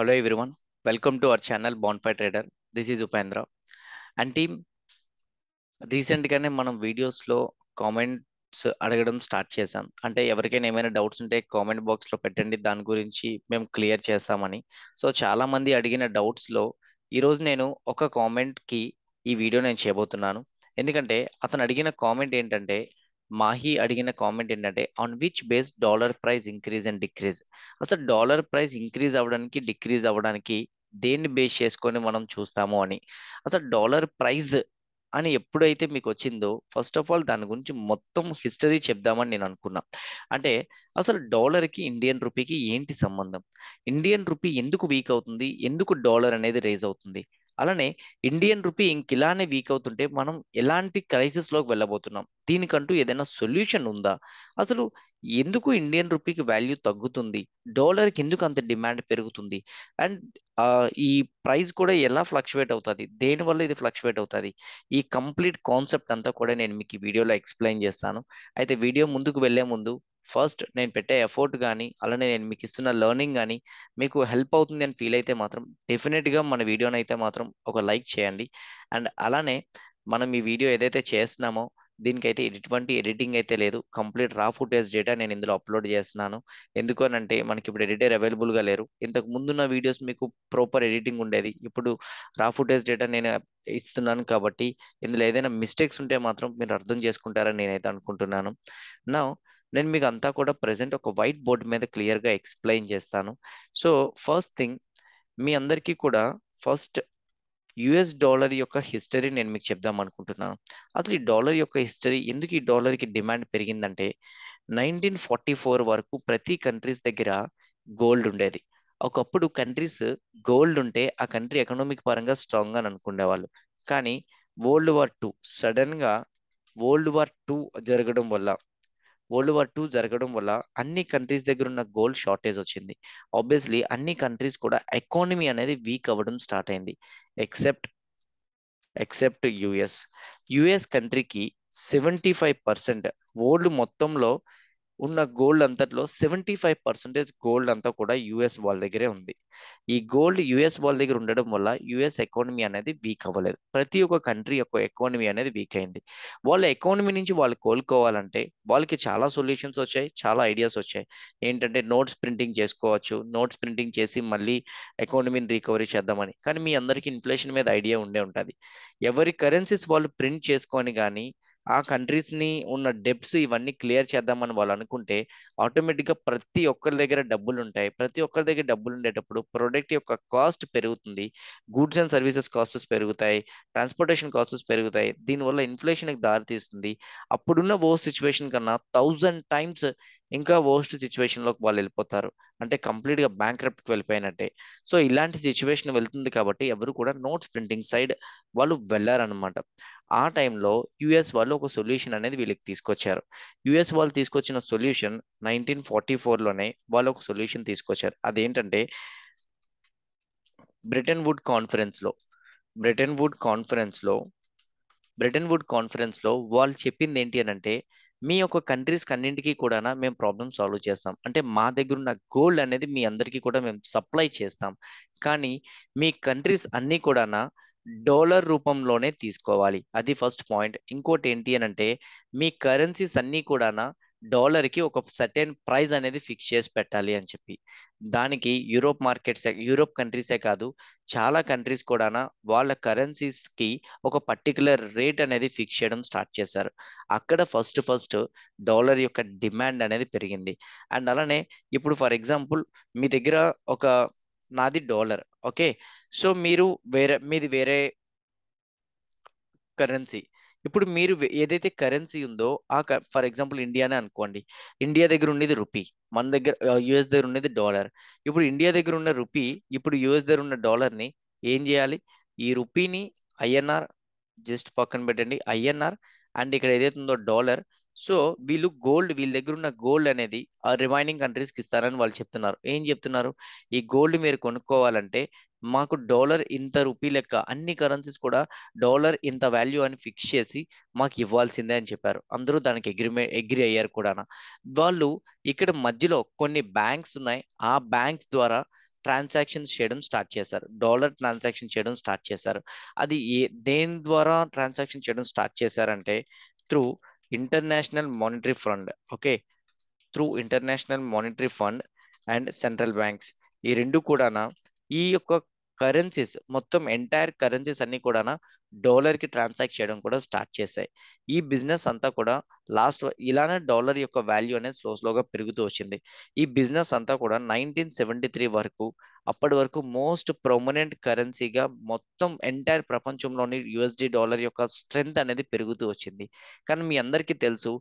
Hello everyone, welcome to our channel Bonfire Trader. This is Upendra and team. Recentగానే మనం videos లో comments అడగడం start చేసాం. అంటే ఎవరికైనా ఏమైనా డౌట్స్ ఉంటే కామెంట్ బాక్స్ లో పెట్టండి, దాని గురించి మేము క్లియర్ చేస్తామని. సో చాలా మంది అడిగిన డౌట్స్ లో ఈ రోజు నేను ఒక కామెంట్ కి ఈ వీడియో నేను చేయబోతున్నాను. ఎందుకంటే అతను అడిగిన కామెంట్ ఏంటంటే, మాహి అడిగిన కామెంట్ ఏంటంటే, on which base dollar price increase and decrease. అసలు డాలర్ ప్రైస్ ఇంక్రీజ్ అవ్వడానికి డిక్రీజ్ అవ్వడానికి దేన్ని బేస్ చేసుకొని మనం చూస్తాము అని. అసలు డాలర్ ప్రైజ్ అని ఎప్పుడైతే మీకు వచ్చిందో, ఫస్ట్ ఆఫ్ ఆల్ దాని గురించి మొత్తం హిస్టరీ చెప్దామని నేను అనుకున్నా. అంటే అసలు డాలర్కి ఇండియన్ రూపీకి ఏంటి సంబంధం, ఇండియన్ రూపీ ఎందుకు వీక్ అవుతుంది, ఎందుకు డాలర్ అనేది రేజ్ అవుతుంది, అలానే ఇండియన్ రూపీ ఇంకిలానే వీక్ అవుతుంటే మనం ఎలాంటి క్రైసిస్లోకి వెళ్ళబోతున్నాం, దీనికంటూ ఏదైనా సొల్యూషన్ ఉందా, అసలు ఎందుకు ఇండియన్ రూపీకి వాల్యూ తగ్గుతుంది, డాలర్కి ఎందుకు అంత డిమాండ్ పెరుగుతుంది, అండ్ ఈ ప్రైస్ కూడా ఎలా ఫ్లక్చువేట్ అవుతుంది, దేనివల్ల ఇది ఫ్లక్చువేట్ అవుతుంది, ఈ కంప్లీట్ కాన్సెప్ట్ అంతా కూడా నేను మీకు ఈ వీడియోలో ఎక్స్ప్లెయిన్ చేస్తాను. అయితే వీడియో ముందుకు వెళ్ళే ముందు ఫస్ట్ నేను పెట్టే ఎఫర్ట్ కానీ అలానే నేను మీకు ఇస్తున్న లెర్నింగ్ కానీ మీకు హెల్ప్ అవుతుంది అని ఫీల్ అయితే మాత్రం డెఫినెట్గా మన వీడియోని అయితే మాత్రం ఒక లైక్ చేయండి. అండ్ అలానే మనం ఈ వీడియో ఏదైతే చేస్తున్నామో దీనికైతే ఎటువంటి ఎడిటింగ్ అయితే లేదు, కంప్లీట్ రా ఫుటేజ్ డేటా నేను ఇందులో అప్లోడ్ చేస్తున్నాను. ఎందుకనంటే మనకి ఇప్పుడు ఎడిటర్ అవైలబుల్గా లేరు. ఇంతకు ముందున్న వీడియోస్ మీకు ప్రాపర్ ఎడిటింగ్ ఉండేది, ఇప్పుడు రా ఫుటేజ్ డేటా నేను ఇస్తున్నాను కాబట్టి ఇందులో ఏదైనా మిస్టేక్స్ ఉంటే మాత్రం మీరు అర్థం చేసుకుంటారని నేనైతే అనుకుంటున్నాను. నా నేను మీకు అంతా కూడా ప్రజెంట్ ఒక వైట్ బోర్డ్ మీద క్లియర్గా ఎక్స్ప్లెయిన్ చేస్తాను. సో ఫస్ట్ థింగ్ మీ అందరికీ కూడా ఫస్ట్ యుఎస్ డాలర్ యొక్క హిస్టరీ నేను మీకు చెప్దాం అనుకుంటున్నాను. అసలు ఈ డాలర్ యొక్క హిస్టరీ, ఎందుకు ఈ డాలర్కి డిమాండ్ పెరిగిందంటే 1944 వరకు ప్రతి కంట్రీస్ దగ్గర గోల్డ్ ఉండేది. ఒకప్పుడు కంట్రీస్ గోల్డ్ ఉంటే ఆ కంట్రీ ఎకనామిక్ పరంగా స్ట్రాంగ్ అని అనుకునేవాళ్ళు. కానీ సడన్గా వరల్డ్ వార్ టూ జరగడం వల్ల అన్ని కంట్రీస్ దగ్గర ఉన్న గోల్డ్ షార్టేజ్ వచ్చింది. ఆబ్వియస్లీ అన్ని కంట్రీస్ కూడా ఎకానమీ అనేది వీక్ అవ్వడం స్టార్ట్ అయింది. ఎక్సెప్ట్ యుఎస్ కంట్రీకి 75% వరల్డ్ మొత్తంలో ఉన్న గోల్డ్ అంతట్లో 75% గోల్డ్ అంతా కూడా యుఎస్ వాళ్ళ దగ్గరే ఉంది. ఈ గోల్డ్ యుఎస్ వాళ్ళ దగ్గర ఉండడం వల్ల యుఎస్ ఎకానమీ అనేది వీక్ అవ్వలేదు. ప్రతి ఒక్క కంట్రీ యొక్క ఎకానమీ అనేది వీక్ అయింది. వాళ్ళ ఎకానమీ నుంచి వాళ్ళు కోలుకోవాలంటే వాళ్ళకి చాలా సొల్యూషన్స్ వచ్చాయి, చాలా ఐడియాస్ వచ్చాయి. ఏంటంటే నోట్స్ ప్రింటింగ్ చేసుకోవచ్చు, నోట్స్ ప్రింటింగ్ చేసి మళ్ళీ ఎకానమీని రికవరీ చేద్దామని. కానీ మీ అందరికీ ఇన్ఫ్లేషన్ మీద ఐడియా ఉండే ఉంటుంది. ఎవరి కరెన్సీస్ వాళ్ళు ప్రింట్ చేసుకొని కానీ ఆ కంట్రీస్ని ఉన్న డెప్స్ ఇవన్నీ క్లియర్ చేద్దామని వాళ్ళు అనుకుంటే ఆటోమేటిక్గా ప్రతి ఒక్కరి దగ్గర డబ్బులు ఉంటాయి. ప్రతి ఒక్కరి దగ్గర డబ్బులు ఉండేటప్పుడు ప్రోడక్ట్ యొక్క కాస్ట్ పెరుగుతుంది, గూడ్స్ అండ్ సర్వీసెస్ కాస్ట్స్ పెరుగుతాయి, ట్రాన్స్పోర్టేషన్ కాస్ట్స్ పెరుగుతాయి. దీనివల్ల ఇన్ఫ్లేషన్కి దారితీస్తుంది. అప్పుడున్న వరస్ట్ సిచ్యువేషన్ కన్నా 1000 times ఇంకా వరస్ట్ సిచ్యువేషన్లోకి వాళ్ళు వెళ్ళిపోతారు. అంటే కంప్లీట్గా బ్యాంక్రప్ట్కి వెళ్ళిపోయినట్టే. సో ఇలాంటి సిచ్యువేషన్ వెళ్తుంది కాబట్టి ఎవరు కూడా నోట్స్ ప్రింటింగ్ సైడ్ వాళ్ళు వెళ్ళారనమాట. ఆ టైంలో యుఎస్ వాళ్ళు ఒక సొల్యూషన్ అనేది వీళ్ళకి తీసుకొచ్చారు. యుఎస్ వాళ్ళు తీసుకొచ్చిన సొల్యూషన్ 1944లోనే వాళ్ళు ఒక సొల్యూషన్ తీసుకొచ్చారు. అదేంటంటే బ్రెటన్ వుడ్ కాన్ఫరెన్స్లో వాళ్ళు చెప్పింది ఏంటి అని అంటే, మీ యొక్క కంట్రీస్కి అన్నింటికీ కూడా మేము ప్రాబ్లమ్ సాల్వ్ చేస్తాం. అంటే మా దగ్గర ఉన్న గోల్డ్ అనేది మీ అందరికీ కూడా మేము సప్లై చేస్తాం. కానీ మీ కంట్రీస్ అన్నీ కూడా డాలర్ రూపంలోనే తీసుకోవాలి. అది ఫస్ట్ పాయింట్. ఇంకోటి ఏంటి అని అంటే, మీ కరెన్సీస్ అన్నీ కూడా డాలర్కి ఒక సర్టెన్ ప్రైస్ అనేది ఫిక్స్ చేసి పెట్టాలి అని చెప్పి, దానికి యూరోప్ కంట్రీసే కాదు చాలా కంట్రీస్ కూడా వాళ్ళ కరెన్సీస్కి ఒక పర్టికులర్ రేట్ అనేది ఫిక్స్ చేయడం స్టార్ట్ చేశారు. అక్కడ ఫస్ట్ డాలర్ యొక్క డిమాండ్ అనేది పెరిగింది. అండ్ అలానే ఇప్పుడు ఫర్ ఎగ్జాంపుల్ మీ దగ్గర ఒక నాది డాలర్, ఓకే, సో మీది వేరే కరెన్సీ. ఇప్పుడు మీరు ఏదైతే కరెన్సీ ఉందో ఫర్ ఎగ్జాంపుల్ ఇండియానే అనుకోండి. ఇండియా దగ్గర ఉండేది రూపీ, మన దగ్గర యుఎస్ దగ్గర ఉండేది డాలర్. ఇప్పుడు ఇండియా దగ్గర ఉన్న రూపీ ఇప్పుడు యుఎస్ దగ్గర ఉన్న డాలర్ని ఏం చేయాలి, ఈ రూపీని ఐఎన్ఆర్ జస్ట్ పక్కన పెట్టండి, ఐఎన్ఆర్ అండ్ ఇక్కడ ఏదైతే ఉందో డాలర్. సో వీళ్ళ దగ్గర ఉన్న గోల్డ్ అనేది ఆ రిమైనింగ్ కంట్రీస్కి ఇస్తారని వాళ్ళు చెప్తున్నారు. ఏం చెప్తున్నారు, ఈ గోల్డ్ మీరు కొనుక్కోవాలంటే మాకు డాలర్ ఇంత రూపీ లెక్క అన్ని కరెన్సీస్ కూడా డాలర్ ఇంత వాల్యూ అని ఫిక్స్ చేసి మాకు ఇవ్వాల్సిందే అని చెప్పారు. అందరూ దానికి అగ్రి అయ్యారు కూడా. వాళ్ళు ఇక్కడ మధ్యలో కొన్ని బ్యాంక్స్ ఉన్నాయి, ఆ బ్యాంక్స్ ద్వారా ట్రాన్సాక్షన్స్ చేయడం స్టార్ట్ చేశారు. డాలర్ ట్రాన్సాక్షన్ చేయడం స్టార్ట్ చేశారు. అది దేని ద్వారా ట్రాన్సాక్షన్ చేయడం స్టార్ట్ చేశారంటే through international monetary fund. Okay, through international monetary fund and central banks ఈ రెండు కూడానా ఈ యొక్క కరెన్సీస్ మొత్తం ఎంటైర్ కరెన్సీస్ అన్ని కూడా డాలర్కి ట్రాన్సాక్ట్ చేయడం కూడా స్టార్ట్ చేశాయి. ఈ బిజినెస్ అంతా కూడా లాస్ట్ ఇలానే డాలర్ యొక్క వాల్యూ అనేది స్లోగా పెరుగుతూ వచ్చింది. ఈ బిజినెస్ అంతా కూడా 1973 వరకు, అప్పటి వరకు మోస్ట్ ప్రొమినెంట్ కరెన్సీగా మొత్తం ఎంటైర్ ప్రపంచంలోని యుఎస్డి డాలర్ యొక్క స్ట్రెంగ్త్ అనేది పెరుగుతూ వచ్చింది. కానీ మీ అందరికీ తెలుసు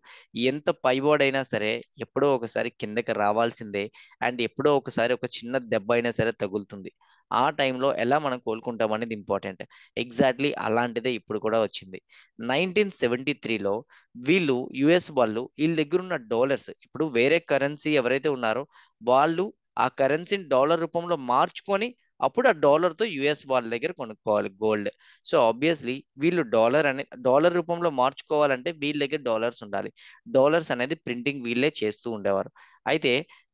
ఎంత పైబోర్డ్ అయినా సరే ఎప్పుడో ఒకసారి కిందకి రావాల్సిందే, అండ్ ఎప్పుడో ఒకసారి ఒక చిన్న దెబ్బ అయినా సరే తగులుతుంది. ఆ టైంలో ఎలా మనం కోలుకుంటాం అనేది ఇంపార్టెంట్. ఎగ్జాక్ట్లీ అలాంటిదే ఇప్పుడు కూడా వచ్చింది. 1973లో వీళ్ళు యుఎస్ వాళ్ళు వీళ్ళ దగ్గర ఉన్న డాలర్స్ ఇప్పుడు వేరే కరెన్సీ ఎవరైతే ఉన్నారో వాళ్ళు ఆ కరెన్సీని డాలర్ రూపంలో మార్చుకొని అప్పుడు ఆ డాలర్తో యుఎస్ వాళ్ళ దగ్గర కొనుక్కోవాలి గోల్డ్. సో ఆబ్వియస్లీ వీళ్ళు డాలర్ రూపంలో మార్చుకోవాలంటే వీళ్ళ దగ్గర డాలర్స్ ఉండాలి. డాలర్స్ అనేది ప్రింటింగ్ వీళ్ళే చేస్తూ ఉండేవారు. అయితే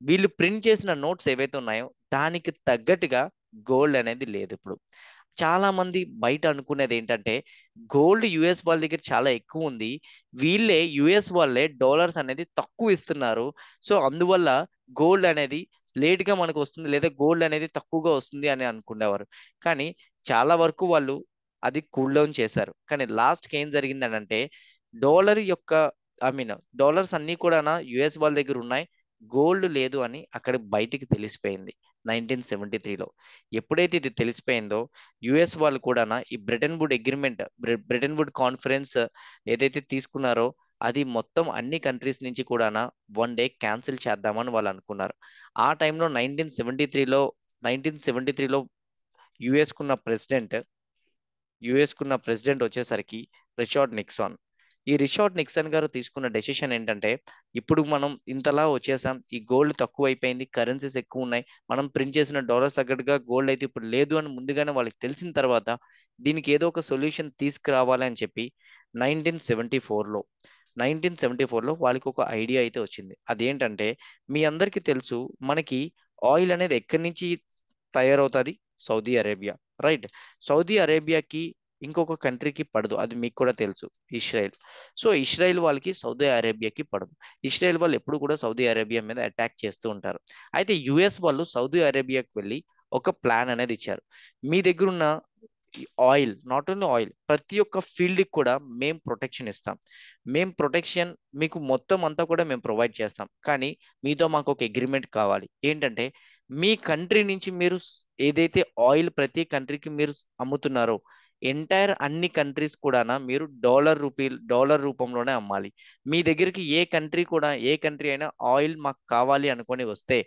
వీళ్ళు ప్రింట్ చేసిన నోట్స్ ఏవైతే ఉన్నాయో దానికి తగ్గట్టుగా గోల్డ్ అనేది లేదు. ఇప్పుడు చాలా మంది బయట అనుకునేది ఏంటంటే గోల్డ్ యుఎస్ వాళ్ళ దగ్గర చాలా ఎక్కువ ఉంది, వీళ్ళే యుఎస్ వాళ్ళే డాలర్స్ అనేది తక్కువ ఇస్తున్నారు, సో అందువల్ల గోల్డ్ అనేది లేట్గా మనకు వస్తుంది లేదా గోల్డ్ అనేది తక్కువగా వస్తుంది అని అనుకునేవారు. కానీ చాలా వరకు వాళ్ళు అది కూల్ డౌన్ చేశారు. కానీ లాస్ట్కి ఏం జరిగిందని అంటే డాలర్ యొక్క డాలర్స్ అన్నీ కూడా యుఎస్ వాళ్ళ దగ్గర ఉన్నాయి, గోల్డ్ లేదు అని అక్కడ బయటికి తెలిసిపోయింది 1973లో. ఎప్పుడైతే ఇది తెలిసిపోయిందో యుఎస్ వాళ్ళు కూడా ఈ బ్రెటన్ వుడ్ కాన్ఫరెన్స్ ఏదైతే తీసుకున్నారో అది మొత్తం అన్ని కంట్రీస్ నుంచి కూడా వన్ డే క్యాన్సిల్ చేద్దామని వాళ్ళు అనుకున్నారు. ఆ టైంలో 1973లో యుఎస్కున్న ప్రెసిడెంట్ వచ్చేసరికి రిచర్డ్ నిక్సన్. ఈ రిచర్డ్ నిక్సన్ గారు తీసుకున్న డెసిషన్ ఏంటంటే ఇప్పుడు మనం ఇంతలా వచ్చేసాం, ఈ గోల్డ్ తక్కువ అయిపోయింది, కరెన్సీస్ ఎక్కువ ఉన్నాయి, మనం ప్రింట్ చేసిన డాలర్స్ తగ్గట్టుగా గోల్డ్ అయితే ఇప్పుడు లేదు అని ముందుగానే వాళ్ళకి తెలిసిన తర్వాత దీనికి ఏదో ఒక సొల్యూషన్ తీసుకురావాలని చెప్పి 1974లో వాళ్ళకి ఒక ఐడియా అయితే వచ్చింది. అదేంటంటే మీ అందరికీ తెలుసు మనకి ఆయిల్ అనేది ఎక్కడి నుంచి తయారవుతుంది, సౌదీ అరేబియా, రైట్? సౌదీ అరేబియాకి ఇంకొక కంట్రీకి పడదు, అది మీకు కూడా తెలుసు, ఇజ్రాయెల్. సో ఇజ్రాయెల్ వాళ్ళకి సౌదీ అరేబియాకి పడదు. ఇజ్రాయెల్ వాళ్ళు ఎప్పుడు కూడా సౌదీ అరేబియా మీద అటాక్ చేస్తూ ఉంటారు. అయితే యుఎస్ వాళ్ళు సౌదీ అరేబియాకి వెళ్ళి ఒక ప్లాన్ అనేది ఇచ్చారు. మీ దగ్గర ఉన్న ఆయిల్, నాట్ ఓన్లీ ఆయిల్, ప్రతి ఒక్క ఫీల్డ్కి కూడా మేము ప్రొటెక్షన్ ఇస్తాం, మేము ప్రొటెక్షన్ మీకు మొత్తం అంతా కూడా మేము ప్రొవైడ్ చేస్తాం, కానీ మీతో మాకు ఒక అగ్రిమెంట్ కావాలి. ఏంటంటే మీ కంట్రీ నుంచి మీరు ఏదైతే ఆయిల్ ప్రతి కంట్రీకి మీరు అమ్ముతున్నారో ఎంటైర్ అన్ని కంట్రీస్ కూడా మీరు డాలర్ రూపంలోనే అమ్మాలి. మీ దగ్గరికి ఏ కంట్రీ అయినా ఆయిల్ మాకు కావాలి అనుకొని వస్తే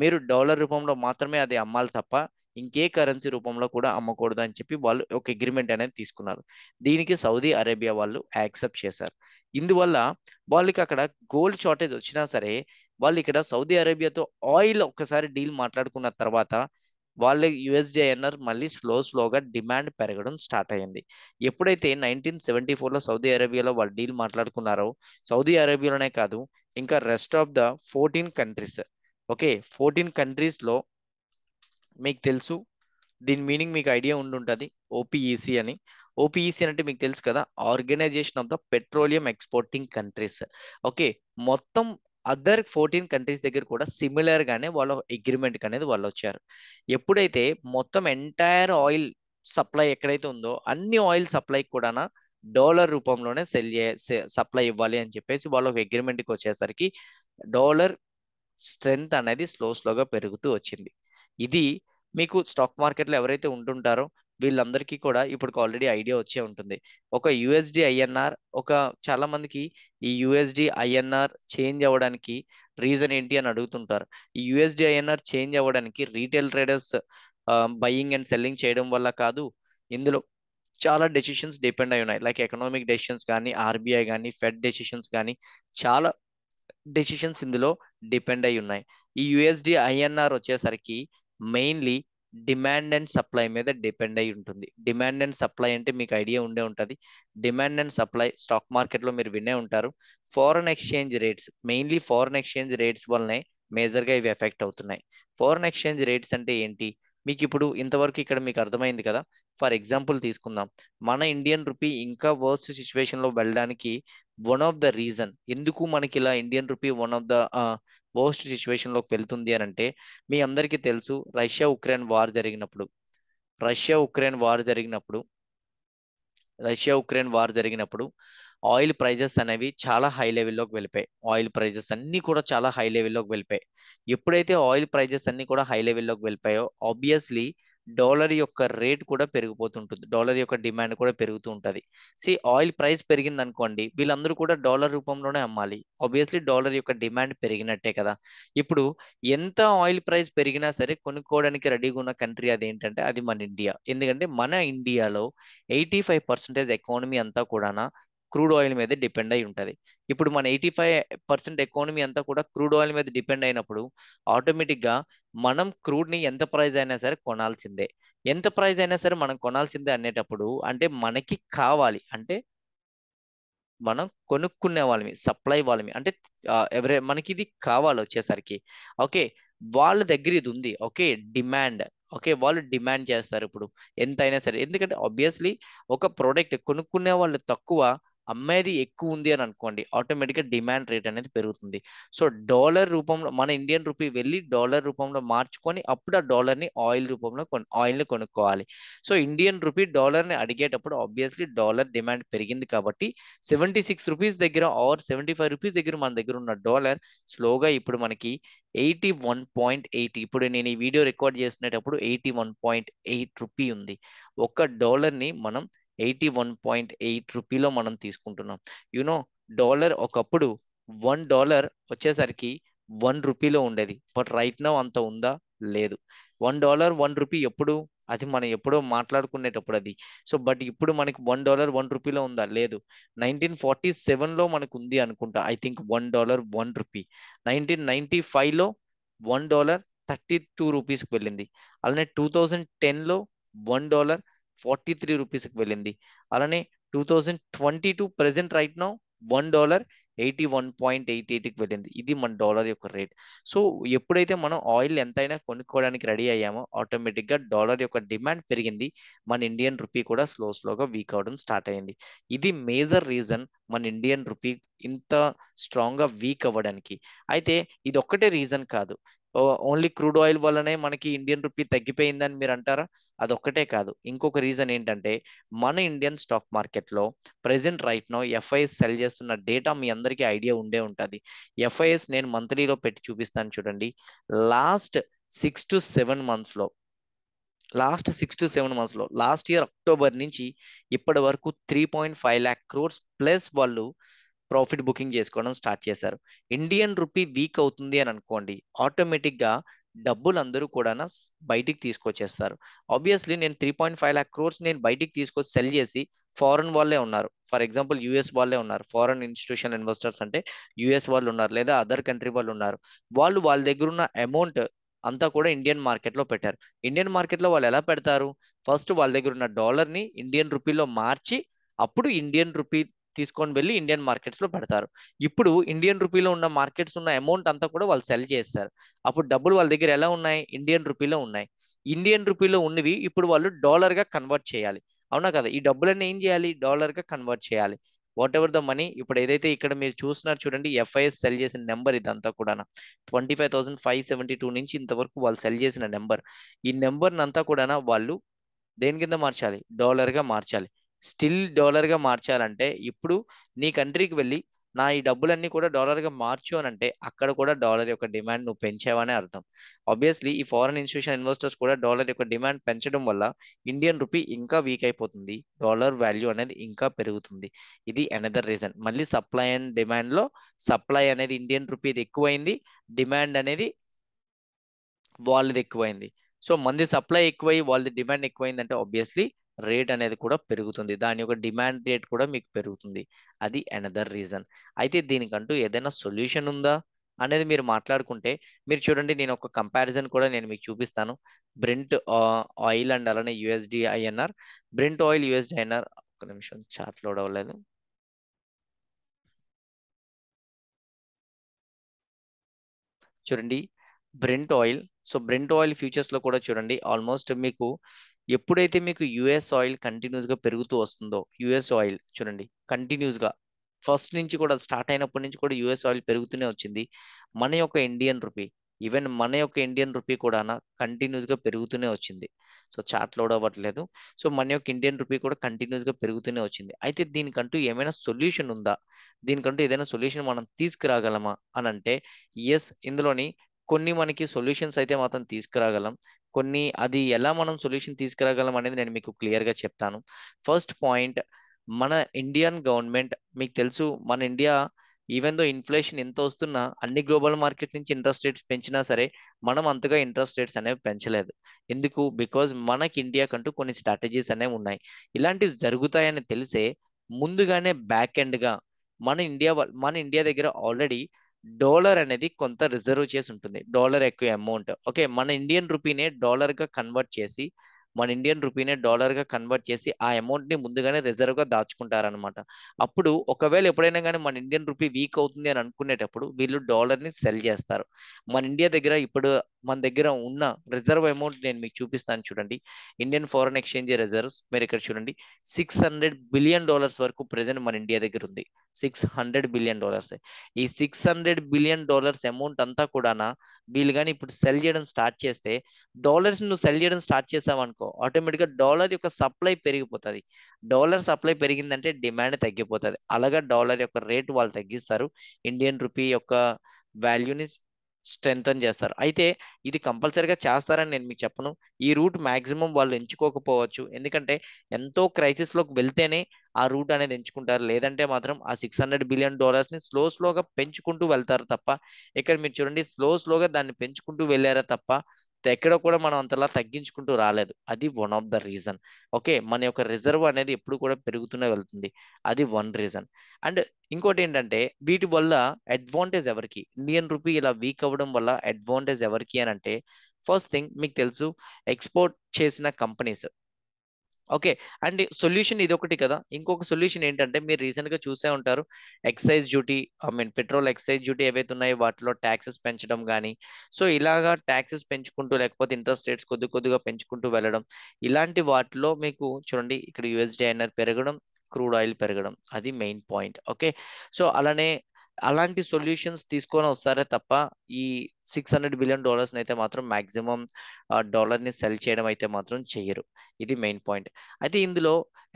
మీరు డాలర్ రూపంలో మాత్రమే అది అమ్మాలి తప్ప ఇంకే కరెన్సీ రూపంలో కూడా అమ్మకూడదు అని చెప్పి వాళ్ళు ఒక అగ్రిమెంట్ అనేది తీసుకున్నారు. దీనికి సౌదీ అరేబియా వాళ్ళు యాక్సెప్ట్ చేశారు. ఇందువల్ల వాళ్ళకి అక్కడ గోల్డ్ షార్టేజ్ వచ్చినా సరే వాళ్ళు ఇక్కడ సౌదీ అరేబియాతో ఆయిల్ ఒక్కసారి డీల్ మాట్లాడుకున్న తర్వాత వాళ్ళ యుఎస్డిఐఎన్ఆర్ మళ్ళీ స్లోగా డిమాండ్ పెరగడం స్టార్ట్ అయ్యింది. ఎప్పుడైతే 1974లో సౌదీ అరేబియాలో వాళ్ళు డీల్ మాట్లాడుకున్నారో సౌదీ అరేబియాలోనే కాదు ఇంకా rest of the 14 countries. Okay, 14 కంట్రీస్లో మీకు తెలుసు దీని మీనింగ్ మీకు ఐడియా ఉండుంటుంది, ఓపీఈసీ అని. ఓపీఈసీ అంటే మీకు తెలుసు కదా, organisation of the petroleum exporting countries. Okay, మొత్తం అదర్ 14 కంట్రీస్ దగ్గర కూడా సిమిలర్గానే వాళ్ళ అగ్రిమెంట్కి అనేది వాళ్ళు వచ్చారు. ఎప్పుడైతే మొత్తం ఎంటైర్ ఆయిల్ సప్లై ఎక్కడైతే ఉందో అన్ని ఆయిల్ సప్లై కూడా డాలర్ రూపంలోనే సప్లై ఇవ్వాలి అని చెప్పేసి వాళ్ళు ఒక అగ్రిమెంట్కి వచ్చేసరికి డాలర్ స్ట్రెంగ్త్ అనేది స్లోగా పెరుగుతూ వచ్చింది. ఇది మీకు స్టాక్ మార్కెట్లో ఎవరైతే ఉంటుంటారో వీళ్ళందరికీ కూడా ఇప్పుడు ఆల్రెడీ ఐడియా వచ్చే ఉంటుంది. ఒక USD INR, ఒక చాలా మందికి ఈ USD INR చేంజ్ అవ్వడానికి రీజన్ ఏంటి అని అడుగుతుంటారు. ఈ USD INR చేంజ్ అవ్వడానికి retail traders buying and selling చేయడం వల్ల కాదు, ఇందులో చాలా డెసిషన్స్ డిపెండ్ అయి ఉన్నాయి, లైక్ ఎకనామిక్ డెసిషన్స్ కానీ, RBI కానీ, ఫెడ్ డెసిషన్స్ కానీ, చాలా డెసిషన్స్ ఇందులో డిపెండ్ అయి ఉన్నాయి. ఈ USD INR వచ్చేసరికి మెయిన్లీ డిమాండ్ అండ్ సప్లై మీద డిపెండ్ అయి ఉంటుంది. డిమాండ్ అండ్ సప్లై అంటే మీకు ఐడియా ఉండే ఉంటుంది. డిమాండ్ అండ్ సప్లై స్టాక్ మార్కెట్లో మీరు వినే ఉంటారు. Foreign exchange rates, mainly foreign exchange rates వల్లనే మేజర్గా ఇవి ఎఫెక్ట్ అవుతున్నాయి. ఫారెన్ ఎక్స్చేంజ్ రేట్స్ అంటే ఏంటి మీకు ఇప్పుడు ఇంతవరకు ఇక్కడ మీకు అర్థమైంది కదా. ఫర్ ఎగ్జాంపుల్ తీసుకుందాం, మన ఇండియన్ రూపీ ఇంకా వర్స్ట్ సిచ్యువేషన్లో వెళ్ళడానికి వన్ ఆఫ్ ద రీజన్ ఎందుకు మనకి ఇలా Indian rupee one of the worst సిచ్యువేషన్లోకి వెళ్తుంది అని అంటే మీ అందరికీ తెలుసు, రష్యా ఉక్రెయిన్ వార్ జరిగినప్పుడు ఆయిల్ ప్రైజెస్ అనేవి చాలా హై లెవెల్లోకి వెళ్ళిపోయాయి. ఆయిల్ ప్రైజెస్ అన్నీ కూడా చాలా హై లెవెల్లోకి వెళ్ళిపోయాయి. ఎప్పుడైతే ఆయిల్ ప్రైజెస్ అన్నీ కూడా హై లెవెల్లోకి వెళ్ళిపోయాయో ఆబ్వియస్లీ డాలర్ యొక్క రేట్ కూడా పెరిగిపోతుంటుంది, డాలర్ యొక్క డిమాండ్ కూడా పెరుగుతూ ఉంటుంది. సి ఆయిల్ ప్రైస్ పెరిగింది అనుకోండి, వీళ్ళందరూ కూడా డాలర్ రూపంలోనే అమ్మాలి, ఆబ్వియస్లీ డాలర్ యొక్క డిమాండ్ పెరిగినట్టే కదా. ఇప్పుడు ఎంత ఆయిల్ ప్రైస్ పెరిగినా సరే కొనుక్కోవడానికి రెడీగా ఉన్న కంట్రీ అదేంటంటే అది మన ఇండియా. ఎందుకంటే మన ఇండియాలో 85% ఎకానమీ అంతా కూడా క్రూడ్ ఆయిల్ మీద డిపెండ్ అయి ఉంటుంది. ఇప్పుడు మన 85% ఎకానమీ అంతా కూడా క్రూడ్ ఆయిల్ మీద డిపెండ్ అయినప్పుడు ఆటోమేటిక్గా మనం క్రూడ్ని ఎంత ప్రైజ్ అయినా సరే కొనాల్సిందే. ఎంత ప్రైజ్ అయినా సరే మనం కొనాల్సిందే అనేటప్పుడు అంటే మనకి కావాలి అంటే మనం కొనుక్కునే వాళ్ళమి, సప్లై వాళ్ళమి, అంటే ఎవరే మనకి ఇది కావాలి వచ్చేసరికి ఓకే వాళ్ళ దగ్గర ఇది ఉంది, ఓకే డిమాండ్, ఓకే వాళ్ళు డిమాండ్ చేస్తారు ఇప్పుడు ఎంత అయినా సరే. ఎందుకంటే ఆబ్వియస్లీ ఒక ప్రోడక్ట్ కొనుక్కునే వాళ్ళు తక్కువ, అమ్మేది ఎక్కువ ఉంది అని అనుకోండి, ఆటోమేటిక్గా డిమాండ్ రేట్ అనేది పెరుగుతుంది. సో డాలర్ రూపంలో మన ఇండియన్ రూపీ వెళ్ళి డాలర్ రూపంలో మార్చుకొని అప్పుడు ఆ డాలర్ని ఆయిల్ రూపంలో ఆయిల్ని కొనుక్కోవాలి. సో ఇండియన్ రూపీ డాలర్ని అడిగేటప్పుడు ఆబ్వియస్లీ డాలర్ డిమాండ్ పెరిగింది కాబట్టి 76 రూపీస్ దగ్గర ఆర్ 75 రూపీస్ దగ్గర మన దగ్గర ఉన్న డాలర్ స్లోగా ఇప్పుడు మనకి 81.8, ఇప్పుడు నేను ఈ వీడియో రికార్డ్ చేసినప్పుడు 81.8 రూపీ ఉంది. ఒక్క డాలర్ని మనం 81.8 రూపీలో మనం తీసుకుంటున్నాం. యూనో డాలర్ ఒకప్పుడు $1 వచ్చేసరికి ₹1 ఉండేది, బట్ రైట్ నౌ అంత ఉందా లేదు. $1 ₹1 ఎప్పుడు అది మనం ఎప్పుడో మాట్లాడుకునేటప్పుడు అది. సో బట్ ఇప్పుడు మనకి $1 ₹1 ఉందా లేదు. 1947లో మనకు ఉంది అనుకుంటా, ఐ థింక్ $1 ₹1. 1995లో $1.32కి వెళ్ళింది. అలానే 2010లో $1.43కి వెళ్ళింది. అలానే 2022 ప్రెసెంట్ రైట్ నౌ $1.81.88కి వెళ్ళింది. ఇది మన డాలర్ యొక్క రేట్. సో ఎప్పుడైతే మనం ఆయిల్ ఎంతైనా కొనుక్కోవడానికి రెడీ అయ్యామో ఆటోమేటిక్గా డాలర్ యొక్క డిమాండ్ పెరిగింది, మన ఇండియన్ రూపీ కూడా స్లోగా వీక్ అవడం స్టార్ట్ అయ్యింది. ఇది మేజర్ రీజన్ మన ఇండియన్ రూపీ ఇంత స్ట్రాంగ్గా వీక్ అవ్వడానికి. అయితే ఇది ఒక్కటే రీజన్ కాదు, ఓన్లీ క్రూడ్ ఆయిల్ వల్లనే మనకి ఇండియన్ రూపీ తగ్గిపోయిందని మీరు అంటారా, అదొక్కటే కాదు. ఇంకొక రీజన్ ఏంటంటే మన ఇండియన్ స్టాక్ మార్కెట్లో present right now FIs sell చేస్తున్న డేటా మీ అందరికీ ఐడియా ఉండే ఉంటుంది. ఎఫ్ఐఎస్ నేను మంత్లీలో పెట్టి చూపిస్తాను చూడండి. లాస్ట్ 6 to 7 మంత్స్లో లాస్ట్ ఇయర్ అక్టోబర్ నుంచి ఇప్పటి వరకు 3.5 lakh crores ప్లస్ వాళ్ళు ప్రాఫిట్ బుకింగ్ చేసుకోవడం స్టార్ట్ చేశారు. ఇండియన్ రూపీ వీక్ అవుతుంది అని అనుకోండి, ఆటోమేటిక్గా డబ్బులు అందరూ కూడా బయటికి తీసుకొచ్చేస్తారు. ఆబ్వియస్లీ నేను 3.5 lakh crores నేను బయటికి తీసుకొచ్చి సెల్ చేసి ఫారెన్ వాళ్ళే ఉన్నారు, ఫర్ ఎగ్జాంపుల్ యూఎస్ వాళ్ళే ఉన్నారు, ఫారెన్ ఇన్స్టిట్యూషనల్ ఇన్వెస్టర్స్ అంటే యూఎస్ వాళ్ళు ఉన్నారు లేదా అదర్ కంట్రీ వాళ్ళు ఉన్నారు. వాళ్ళ దగ్గర ఉన్న అమౌంట్ అంతా కూడా ఇండియన్ మార్కెట్లో పెట్టారు. ఇండియన్ మార్కెట్లో వాళ్ళు ఎలా పెడతారు, ఫస్ట్ వాళ్ళ దగ్గర ఉన్న డాలర్ని ఇండియన్ రూపీలో మార్చి అప్పుడు ఇండియన్ రూపీ తీసుకొని వెళ్ళి ఇండియన్ మార్కెట్స్లో పెడతారు. ఇప్పుడు ఇండియన్ రూపీలో ఉన్న మార్కెట్స్ ఉన్న అమౌంట్ అంతా కూడా వాళ్ళు సెల్ చేస్తారు. అప్పుడు డబ్బులు వాళ్ళ దగ్గర ఎలా ఉన్నాయి, ఇండియన్ రూపీలో ఉన్నాయి. ఇండియన్ రూపీలో ఉన్నవి ఇప్పుడు వాళ్ళు డాలర్గా కన్వర్ట్ చేయాలి, అవునా కదా. ఈ డబ్బులన్నీ ఏం చేయాలి, డాలర్గా కన్వర్ట్ చేయాలి. వాట్ ఎవర్ ద మనీ ఇప్పుడు ఏదైతే ఇక్కడ మీరు చూస్తున్నారు చూడండి, ఎఫ్ఐఎస్ సెల్ చేసిన నెంబర్ ఇదంతా కూడా 25,572 నుంచి ఇంతవరకు వాళ్ళు సెల్ చేసిన నెంబర్. ఈ నెంబర్ని అంతా కూడా వాళ్ళు దేని కింద మార్చాలి, డాలర్గా మార్చాలి. స్టిల్ డాలర్గా మార్చాలంటే ఇప్పుడు నీ కంట్రీకి వెళ్ళి నా ఈ డబ్బులన్నీ కూడా డాలర్గా మార్చు అని అంటే అక్కడ కూడా డాలర్ యొక్క డిమాండ్ నువ్వు పెంచావనే అర్థం. ఆబ్వియస్లీ ఈ ఫారెన్ ఇన్స్టిట్యూషన్ ఇన్వెస్టర్స్ కూడా డాలర్ యొక్క డిమాండ్ పెంచడం వల్ల ఇండియన్ రూపీ ఇంకా వీక్ అయిపోతుంది, డాలర్ వాల్యూ అనేది ఇంకా పెరుగుతుంది. ఇది అనదర్ రీజన్. మళ్ళీ సప్లై అండ్ డిమాండ్లో సప్లై అనేది ఇండియన్ రూపీది ఎక్కువైంది, డిమాండ్ అనేది వాళ్ళది ఎక్కువైంది. సో మంది సప్లై ఎక్కువై వాళ్ళది డిమాండ్ ఎక్కువైందంటే ఆబ్వియస్లీ రేట్ అనేది కూడా పెరుగుతుంది, దాని యొక్క డిమాండ్ రేట్ కూడా మీకు పెరుగుతుంది. అది అనదర్ రీజన్. అయితే దీనికంటూ ఏదైనా సొల్యూషన్ ఉందా అనేది మీరు మాట్లాడుకుంటే మీరు చూడండి, నేను ఒక కంపారిజన్ కూడా నేను మీకు చూపిస్తాను. బ్రెంట్ ఆయిల్ అండ్ అలానే USD INR. Brent oil USD INR, ఒక నిమిషం చార్ట్ లోడ్ అవ్వలేదు. చూడండి Brent oil. So Brent oil ఫ్యూచర్స్లో కూడా చూడండి ఆల్మోస్ట్ మీకు ఎప్పుడైతే మీకు యుఎస్ ఆయిల్ కంటిన్యూస్గా పెరుగుతూ వస్తుందో, యుఎస్ ఆయిల్ చూడండి కంటిన్యూస్గా ఫస్ట్ నుంచి కూడా స్టార్ట్ అయినప్పటి నుంచి కూడా యుఎస్ ఆయిల్ పెరుగుతూనే వచ్చింది. మన యొక్క ఇండియన్ రూపీ, ఈవెన్ మన యొక్క ఇండియన్ రూపీ కూడా కంటిన్యూస్గా పెరుగుతూనే వచ్చింది. సో చార్ట్ లోడ్ అవ్వట్లేదు. సో మన యొక్క ఇండియన్ రూపీ కూడా కంటిన్యూస్గా పెరుగుతూనే వచ్చింది. అయితే దీనికంటూ ఏమైనా సొల్యూషన్ ఉందా, దీనికంటూ ఏదైనా సొల్యూషన్ మనం తీసుకురాగలమా అని అంటే ఎస్, ఇందులోని కొన్ని మనకి సొల్యూషన్స్ అయితే మాత్రం తీసుకురాగలం. కొన్ని అది ఎలా మనం సొల్యూషన్ తీసుకురాగలం అనేది నేను మీకు క్లియర్గా చెప్తాను. ఫస్ట్ పాయింట్, మన ఇండియన్ గవర్నమెంట్, మీకు తెలుసు మన ఇండియా ఈవెన్ దో ఇన్ఫ్లేషన్ ఎంత వస్తున్నా అన్ని గ్లోబల్ మార్కెట్ నుంచి ఇంట్రెస్ట్ రేట్స్ పెంచినా సరే మనం అంతగా ఇంట్రెస్ట్ రేట్స్ అనేవి పెంచలేదు. ఎందుకు? బికాజ్ మనకి ఇండియా కంటూ కొన్ని స్ట్రాటజీస్ అనేవి ఉన్నాయి. ఇలాంటివి జరుగుతాయని తెలిసే ముందుగానే బ్యాక్ ఎండ్గా మన ఇండియా దగ్గర ఆల్రెడీ డాలర్ అనేది కొంత రిజర్వ్ చేసి ఉంటుంది, డాలర్ ఎక్కువ అమౌంట్. ఓకే, మన ఇండియన్ రూపీనే డాలర్గా కన్వర్ట్ చేసి ఆ అమౌంట్ని ముందుగానే రిజర్వ్గా దాచుకుంటారనమాట. అప్పుడు ఒకవేళ ఎప్పుడైనా కానీ మన ఇండియన్ రూపీ వీక్ అవుతుంది అని అనుకునేటప్పుడు వీళ్ళు డాలర్ని సెల్ చేస్తారు. మన ఇండియా దగ్గర ఇప్పుడు మన దగ్గర ఉన్న రిజర్వ్ అమౌంట్ నేను మీకు చూపిస్తాను చూడండి. ఇండియన్ ఫారెన్ ఎక్స్చేంజ్ రిజర్వ్స్ మీరు ఇక్కడ చూడండి $600 బిలియన్ వరకు ప్రెజెంట్ మన ఇండియా దగ్గర ఉంది. $600 బిలియన్. ఈ $600 బిలియన్ అమౌంట్ అంతా కూడా వీళ్ళు కానీ ఇప్పుడు సెల్ చేయడం స్టార్ట్ చేస్తే, డాలర్స్ నువ్వు సెల్ చేయడం స్టార్ట్ చేసావు అనుకో, ఆటోమేటిక్గా డాలర్ యొక్క సప్లై పెరిగిపోతుంది. డాలర్ సప్లై పెరిగిందంటే డిమాండ్ తగ్గిపోతుంది. అలాగా డాలర్ యొక్క రేట్ వాళ్ళు తగ్గిస్తారు, ఇండియన్ రూపీ యొక్క వాల్యూని స్ట్రెంథన్ చేస్తారు. అయితే ఇది కంపల్సరీగా చేస్తారని నేను మీకు చెప్పను. ఈ రూట్ మ్యాక్సిమం వాళ్ళు ఎంచుకోకపోవచ్చు, ఎందుకంటే ఎంతో క్రైసిస్లోకి వెళ్తేనే ఆ రూట్ అనేది ఎంచుకుంటారు. లేదంటే మాత్రం ఆ $600 బిలియన్ ని స్లోగా పెంచుకుంటూ వెళ్తారు తప్ప, ఇక్కడ మీరు చూడండి స్లోగా దాన్ని పెంచుకుంటూ వెళ్ళారా తప్ప ఎక్కడ కూడా మనం అంతలా తగ్గించుకుంటూ రాలేదు. అది one of the reason. Okay, మన యొక్క రిజర్వ్ అనేది ఎప్పుడు కూడా పెరుగుతూనే వెళ్తుంది, అది వన్ రీజన్. అండ్ ఇంకోటి ఏంటంటే వీటి వల్ల అడ్వాంటేజ్ ఎవరికి, ఇండియన్ రూపీ ఇలా వీక్ అవ్వడం వల్ల అడ్వాంటేజ్ ఎవరికి అని అంటే, ఫస్ట్ థింగ్ మీకు తెలుసు ఎక్స్పోర్ట్ చేసిన కంపెనీస్. ఓకే, అండ్ సొల్యూషన్ ఇది ఒకటి కదా. ఇంకొక సొల్యూషన్ ఏంటంటే మీరు రీసెంట్గా చూసే ఉంటారు, excise duty, I mean petrol excise duty ఏవైతే ఉన్నాయో వాటిలో ట్యాక్సెస్ పెంచడం కానీ, సో ఇలాగా ట్యాక్సెస్ పెంచుకుంటూ లేకపోతే ఇంట్రెస్ట్ రేట్స్ కొద్దిగా పెంచుకుంటూ వెళ్ళడం, ఇలాంటి వాటిలో మీకు చూడండి ఇక్కడ యూఎస్డీ అయినా పెరగడం, క్రూడ్ ఆయిల్ పెరగడం, అది మెయిన్ పాయింట్. ఓకే, సో అలాంటి సొల్యూషన్స్ తీసుకొని వస్తారే తప్ప ఈ $600 బిలియన్ అయితే మాత్రం మ్యాక్సిమం డాలర్ని సెల్ చేయడం అయితే మాత్రం చేయరు. ఇది మెయిన్ పాయింట్. అయితే ఇందులో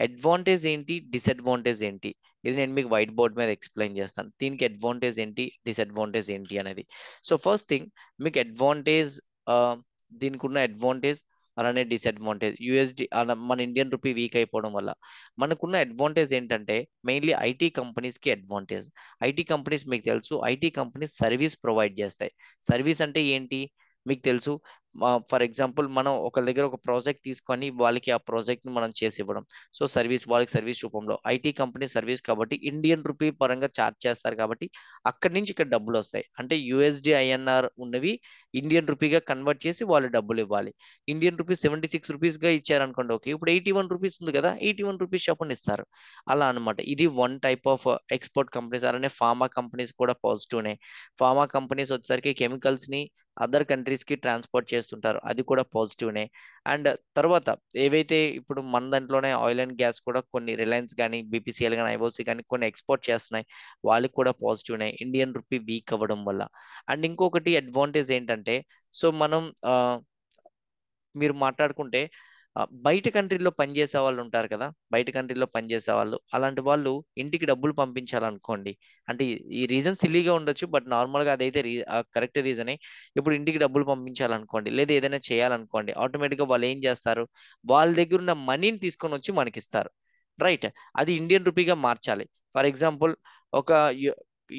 అడ్వాంటేజ్ ఏంటి, డిసడ్వాంటేజ్ ఏంటి, ఇది నేను మీకు వైట్ బోర్డ్ మీద ఎక్స్ప్లెయిన్ చేస్తాను. దీనికి అడ్వాంటేజ్ ఏంటి, డిసడ్వాంటేజ్ ఏంటి అనేది. సో ఫస్ట్ థింగ్ మీకు అడ్వాంటేజ్, దీనికి ఉన్న అడ్వాంటేజ్ అలానే డిసడ్వాంటేజ్. యూఎస్డి మన ఇండియన్ రూపీ వీక్ అయిపోవడం వల్ల మనకున్న అడ్వాంటేజ్ ఏంటంటే మెయిన్లీ ఐటీ కంపెనీస్కి అడ్వాంటేజ్. ఐటీ కంపెనీస్ మీకు తెలుసు, ఐటీ కంపెనీస్ సర్వీస్ ప్రొవైడ్ చేస్తాయి. సర్వీస్ అంటే ఏంటి మీకు తెలుసు, ఫర్ ఎగ్జాంపుల్ మనం ఒకరి దగ్గర ఒక ప్రాజెక్ట్ తీసుకొని వాళ్ళకి ఆ ప్రాజెక్ట్ని మనం చేసి ఇవ్వడం, సో సర్వీస్, వాళ్ళకి సర్వీస్ రూపంలో ఐటీ కంపెనీ సర్వీస్ కాబట్టి ఇండియన్ రూపీ పరంగా ఛార్జ్ చేస్తారు కాబట్టి అక్కడి నుంచి ఇక్కడ డబ్బులు వస్తాయి. అంటే యూఎస్డీ ఐఎన్ఆర్ ఉన్నవి ఇండియన్ రూపీగా కన్వర్ట్ చేసి వాళ్ళు డబ్బులు ఇవ్వాలి. ఇండియన్ రూపీ 76 రూపీస్గా ఇచ్చారనుకోండి, ఓకే ఇప్పుడు 81 రూపీస్ ఉంది కదా, 81 రూపీస్ చొప్పున ఇస్తారు అలా అనమాట. ఇది one type of export companies. అలానే ఫార్మా కంపెనీస్ కూడా పాజిటివ్నే. ఫార్మా కంపెనీస్ వచ్చేసరికి కెమికల్స్ని అదర్ కంట్రీస్కి ట్రాన్స్పోర్ట్ చేస్తుంటారు, అది కూడా పాజిటివ్నే. అండ్ తర్వాత ఏవైతే ఇప్పుడు మన దాంట్లోనే ఆయిల్ అండ్ గ్యాస్ కూడా కొన్ని రిలయన్స్ కానీ, బీపీసీఎల్ కానీ, ఐఓసీ కానీ కొన్ని ఎక్స్పోర్ట్ చేస్తున్నాయి, వాళ్ళకి కూడా పాజిటివ్నే ఇండియన్ రూపీ వీక్ అవ్వడం వల్ల. అండ్ ఇంకొకటి అడ్వాంటేజ్ ఏంటంటే, సో మనం మీరు మాట్లాడుకుంటే బయట కంట్రీలో పనిచేసే వాళ్ళు ఉంటారు కదా, బయట కంట్రీలో పనిచేసే వాళ్ళు, అలాంటి వాళ్ళు ఇంటికి డబ్బులు పంపించాలనుకోండి, అంటే ఈ రీజన్ సిల్లీగా ఉండొచ్చు బట్ నార్మల్గా అదైతే కరెక్ట్ రీజనే. ఇప్పుడు ఇంటికి డబ్బులు పంపించాలనుకోండి లేదా ఏదైనా చేయాలనుకోండి, ఆటోమేటిక్గా వాళ్ళు ఏం చేస్తారు, వాళ్ళ దగ్గర ఉన్న మనీని తీసుకొని వచ్చి మనకిస్తారు, రైట్. అది ఇండియన్ రూపీగా మార్చాలి. ఫర్ ఎగ్జాంపుల్ ఒక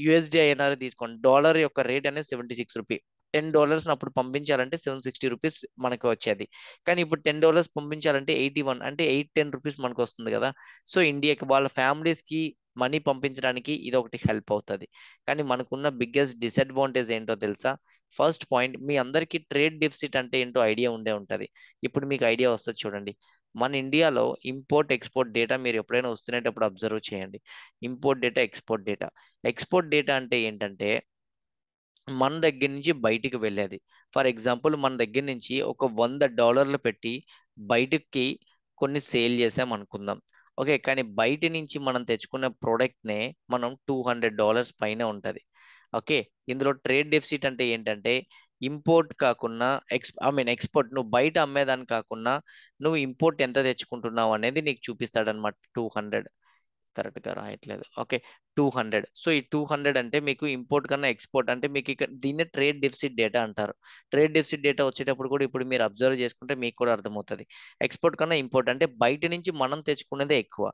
యూఎస్డీ ఐఎన్ఆర్ తీసుకోండి, డాలర్ యొక్క రేట్ అనేది 76 రూపీ, $10 అప్పుడు పంపించాలంటే 760 రూపీస్ మనకు వచ్చేది, కానీ ఇప్పుడు $10 పంపించాలంటే 81, అంటే 810 రూపీస్ మనకు వస్తుంది కదా. సో ఇండియాకి వాళ్ళ ఫ్యామిలీస్కి మనీ పంపించడానికి ఇది ఒకటి హెల్ప్ అవుతుంది. కానీ మనకున్న బిగ్గెస్ట్ డిసడ్వాంటేజ్ ఏంటో తెలుసా? ఫస్ట్ పాయింట్, మీ అందరికీ ట్రేడ్ డెఫిసిట్ అంటే ఏంటో ఐడియా ఉండే ఉంటుంది, ఇప్పుడు మీకు ఐడియా వస్తుంది చూడండి. మన ఇండియాలో ఇంపోర్ట్ ఎక్స్పోర్ట్ డేటా మీరు ఎప్పుడైనా వస్తున్నప్పుడు అబ్జర్వ్ చేయండి. Import data, export data. Export data అంటే ఏంటంటే మన దగ్గర నుంచి బయటికి వెళ్ళేది. ఫర్ ఎగ్జాంపుల్ మన దగ్గర నుంచి ఒక $100 పెట్టి బయటికి కొన్ని సేల్ చేసాం అనుకుందాం, ఓకే. కానీ బయట నుంచి మనం తెచ్చుకున్న ప్రోడక్ట్నే మనం $200 పైన ఉంటుంది, ఓకే. ఇందులో ట్రేడ్ డెఫిసిట్ అంటే ఏంటంటే ఇంపోర్ట్ కాకుండా ఎక్స్పోర్ట్, నువ్వు బయట అమ్మేదాన్ని కాకుండా నువ్వు ఇంపోర్ట్ ఎంత తెచ్చుకుంటున్నావు అనేది నీకు చూపిస్తాడనమాట. 200 కరెక్ట్గా రాయట్లేదు, ఓకే, 200. సో ఈ 200 అంటే మీకు ఇంపోర్ట్ కన్నా ఎక్స్పోర్ట్, అంటే మీకు ఇక్కడ దీన్నే ట్రేడ్ డెఫిసిట్ డేటా అంటారు. ట్రేడ్ డెఫిసిట్ డేటా వచ్చేటప్పుడు కూడా ఇప్పుడు మీరు అబ్జర్వ్ చేసుకుంటే మీకు కూడా అర్థమవుతుంది, ఎక్స్పోర్ట్ కన్నా ఇంపోర్ట్ అంటే బయట నుంచి మనం తెచ్చుకునేదే ఎక్కువ.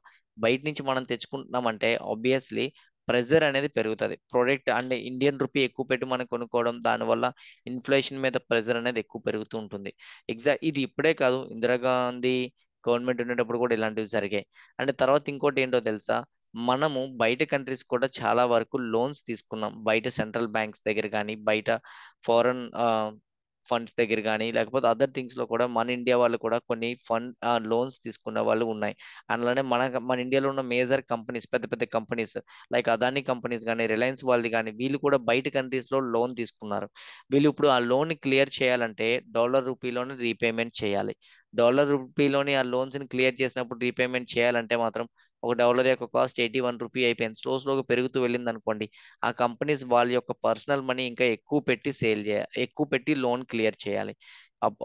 బయట నుంచి మనం తెచ్చుకుంటున్నామంటే ఆబ్వియస్లీ ప్రెజర్ అనేది పెరుగుతుంది ప్రోడక్ట్, అంటే ఇండియన్ రూపీ ఎక్కువ పెట్టి మనం కొనుక్కోవడం, దానివల్ల ఇన్ఫ్లేషన్ మీద ప్రెజర్ అనేది ఎక్కువ పెరుగుతూ ఉంటుంది. ఇది ఇప్పుడే కాదు, ఇందిరాగాంధీ గవర్నమెంట్ ఉండేటప్పుడు కూడా ఇలాంటివి జరిగాయి. అంటే తర్వాత ఇంకోటి ఏంటో తెలుసా, మనము బయట కంట్రీస్ కూడా చాలా వరకు లోన్స్ తీసుకున్నాం, బయట సెంట్రల్ బ్యాంక్స్ దగ్గర కానీ బయట ఫారెన్ ఫండ్స్ దగ్గర కానీ లేకపోతే అదర్ థింగ్స్లో కూడా మన ఇండియా వాళ్ళు కూడా కొన్ని లోన్స్ తీసుకున్న వాళ్ళు ఉన్నాయి. అలానే మన ఇండియాలో ఉన్న మేజర్ కంపెనీస్, పెద్ద పెద్ద కంపెనీస్ లైక్ అదానీ కంపెనీస్ కానీ రిలయన్స్ వాళ్ళది కానీ వీళ్ళు కూడా బయట కంట్రీస్లో లోన్ తీసుకున్నారు. వీళ్ళు ఇప్పుడు ఆ లోన్ క్లియర్ చేయాలంటే డాలర్ రూపీలోనే రీపేమెంట్ చేయాలి. డాలర్ రూపీలోని ఆ లోన్స్ని క్లియర్ చేసినప్పుడు రీపేమెంట్ చేయాలంటే మాత్రం ఒక $1 యొక్క కాస్ట్ ₹81 అయిపోయింది. స్లోగా పెరుగుతూ వెళ్ళింది అనుకోండి, ఆ కంపెనీస్ వాళ్ళ యొక్క పర్సనల్ మనీ ఇంకా ఎక్కువ పెట్టి సేల్ చేయాలి, ఎక్కువ పెట్టి లోన్ క్లియర్ చేయాలి.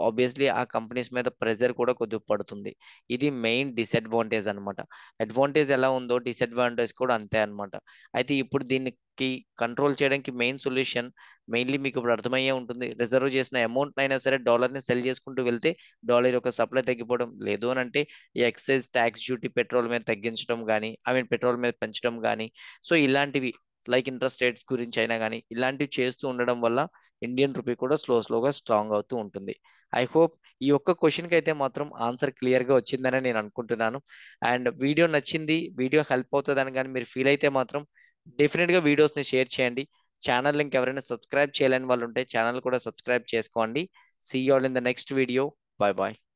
ఆబ్వియస్లీ ఆ కంపెనీస్ మీద ప్రెజర్ కూడా కొద్దిగా పడుతుంది. ఇది మెయిన్ డిసడ్వాంటేజ్ అనమాట. అడ్వాంటేజ్ ఎలా ఉందో డిసడ్వాంటేజ్ కూడా అంతే అనమాట. అయితే ఇప్పుడు దీనికి కంట్రోల్ చేయడానికి మెయిన్ సొల్యూషన్ మెయిన్లీ మీకు ఇప్పుడు అర్థమయ్యే ఉంటుంది, రిజర్వ్ చేసిన అమౌంట్ అయినా సరే డాలర్ని సెల్ చేసుకుంటూ వెళ్తే డాలర్ యొక్క సప్లై తగ్గిపోవడం, లేదు అని అంటే ఎక్సైజ్ ట్యాక్స్ డ్యూటీ పెట్రోల్ మీద తగ్గించడం కానీ, పెట్రోల్ మీద పెంచడం కానీ, సో ఇలాంటివి లైక్ ఇంట్రెస్ట్ రేట్స్ గురించి అయినా కానీ ఇలాంటివి చేస్తూ ఉండడం వల్ల ఇండియన్ రూపీ కూడా స్లోగా స్ట్రాంగ్ అవుతూ ఉంటుంది. ఐ హోప్ ఈ ఒక్క క్వశ్చన్కి అయితే మాత్రం ఆన్సర్ క్లియర్గా వచ్చిందని నేను అనుకుంటున్నాను. అండ్ వీడియో నచ్చింది, వీడియో హెల్ప్ అవుతుందని కానీ మీరు ఫీల్ అయితే మాత్రం డెఫినెట్గా వీడియోస్ని షేర్ చేయండి. ఛానల్ లింక్ ఎవరైనా సబ్స్క్రైబ్ చేయలేని వాళ్ళు ఉంటే ఛానల్ కూడా సబ్స్క్రైబ్ చేసుకోండి. See you all in the next video. Bye bye.